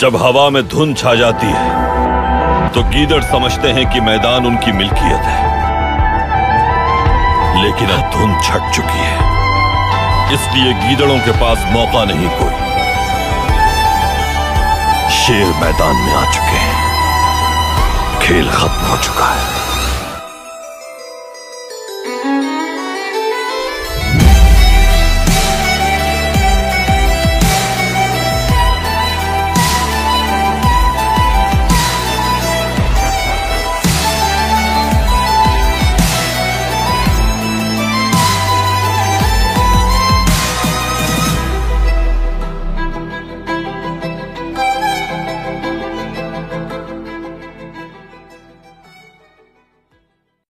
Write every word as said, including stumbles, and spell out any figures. जब हवा में धुंध छा जाती है तो गीदड़ समझते हैं कि मैदान उनकी मिल्कियत है, लेकिन अब धुंध छट चुकी है, इसलिए गीदड़ों के पास मौका नहीं कोई। शेर मैदान में आ चुके हैं, खेल खत्म हो चुका है।